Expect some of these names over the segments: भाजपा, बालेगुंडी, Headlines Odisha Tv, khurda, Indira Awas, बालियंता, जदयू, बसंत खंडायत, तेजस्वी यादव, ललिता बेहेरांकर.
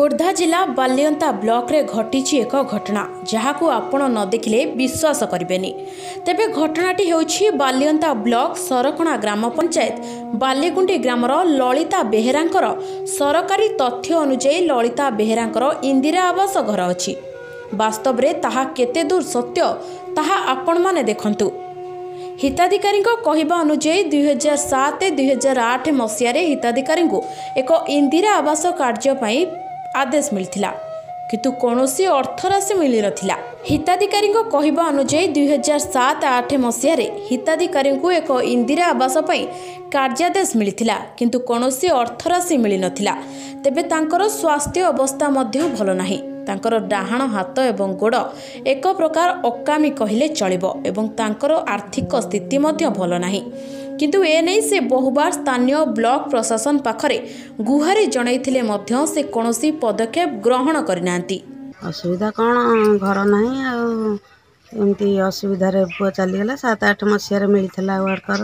खोर्धा जिला बालियंता ब्लॉक रे घटी एक घटना जहाँ को आपण न देखिले विश्वास करेनि। तेबे घटनाटी हेउछि बालियंता ब्लॉक सरकणा ग्राम पंचायत बालेगुंडी ग्रामर ललिता बेहेरांकर। सरकारी तथ्य अनुजाई ललिता बेहेरांकर इंदिरा आवास घर अछि। वास्तव रे ताहा केते दूर सत्य ताहा आपण माने देखंतु। हिताधिकारी कहवा अनुजाई 2007-2008 मसीह हिताधिकारी एक इंदिरा आवास कार्यपाई आदेश मिलता किंतु कौन अर्थराशि मिल ना। हिताधिकारी कहवा अनुजाई 2007-2008 मसीह हिताधिकारी एक इंदिरा आवास कार्यादेश मिलता किंतु कौन अर्थराशि मिल ना। तेबे तांकर स्वास्थ्य अवस्था भल ना। तांकर डाहाण हाथ एवं गोड़ एक प्रकार अकामी कहले चलिबो एवं तांकर आर्थिक स्थिति मध्य भल नाही। किंतु एने से बहुबार स्थानीय ब्लॉक प्रशासन पाखरे गुहारि जणैथिले मध्य से कोनोसी पदक्षेप ग्रहण करिनांती। असुविधा कोन घर नाही आ एमती असुविधा रे पुआ चली गेला 7-8 मसिया मिलथिला वर्कर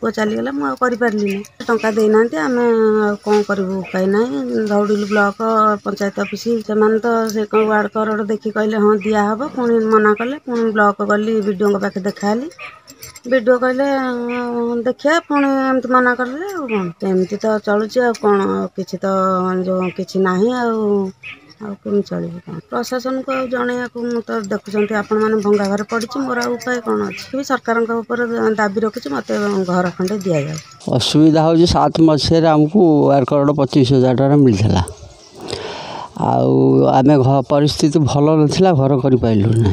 पुआ चली गेला मु करि परली टंका दे नांती। आमे कोन करबो काई नाही। दौड़िल ब्लॉक पंचायत ऑफिस से मान तो से को वार्ड करड़ देखि कहले हां दिया हबो पुनी मना करले। पुनी ब्लॉक गली वीडियो के पाखे देखाली वीडियो कहले देखिया पुनी एमती मना करले। कोन एमती तो चलुची आ कोन किछि तो जो किछि नाही आ आम चलो प्रशासन को जनवाक तो देखुं आपण मैंने भंगा घर पड़ी मोर उपाय कौन अच्छी सरकार दाबी रखी मत घर खंडे दि जाए। असुविधा हूँ 7 मसीह आमको 1,25,000 टाइम मिलता आम परिस्थिति भल ना घर करना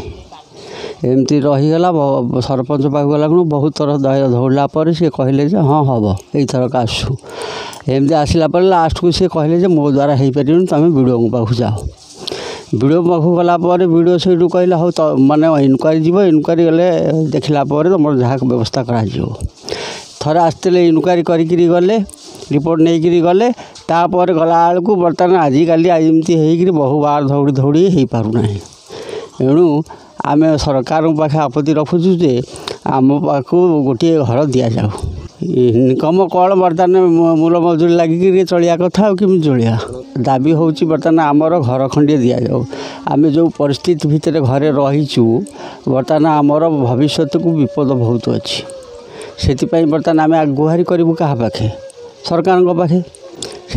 एमती रहीगला। सरपंच पाक गला बहुत थर दौड़ा पर सी कहले हाँ हम एथरक आसू। एमती आसला लास्ट को सी कहले मो द्वारा हो पार तुम वीडियो पाक जाओ। वीडियो पाक गलापर वीडियो से कहले हाँ तो मानने इनक्वारी जीव इनक्वारी गले देखला तुम जहाँ व्यवस्था कर आसते इनक्वारी करी गले रिपोर्ट नहीं गले। तापर गला बेलू बर्तमान आजिकल एमती हो बहु बार दौड़ी दौड़ी हो पारना। एणु आम सरकार पाखे आपत्ति रखुचु जे आम पाक गोटे घर दि जाऊ। इनकम कौन बर्तमान मूल मजूरी लगिक चलिया कथा किमी चलिया। दाबी हूँ बर्तमान आमर घर खंडे दि जाऊ। आम जो परिस्थिति भितर घरे रहीचु बर्तमान आमर भविष्य को विपद बहुत अच्छी। से बर्तमान आम गुहारि करूँ क्या पाखे सरकार पाखे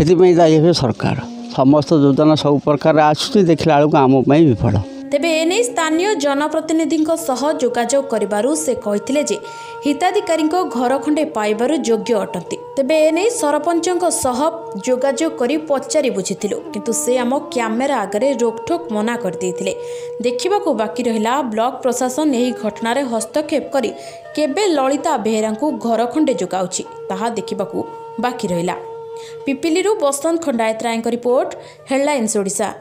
से दायी सरकार समस्त योजना सब प्रकार आसूँ देखला बेलू आमपाई विफल। तेबे एने स्थानीय जनप्रतिनिधि जोगाजोग करिबारु से कहिथिले जे हिताधिकारी घर खंडे पाइबारु योग्य अटंती। तेबे एने सरपंचको सह जोगाजोग करी पचारि बुझिथिलु किंतु से आम क्यामेरा आगे रोकठोक मना कर देथिले। देखिबाकू बाकी रहिला ब्लॉक प्रशासन एही घटना रे हस्तक्षेप करी केबे ललिता बेहेरांकू घर खंडे जोगाउछि ताहा देखिबाकू बाकी रहिला। पिपिलिरु बसंत खंडायत रायंक रिपोर्ट, हेडलाइन्स ओडिशा।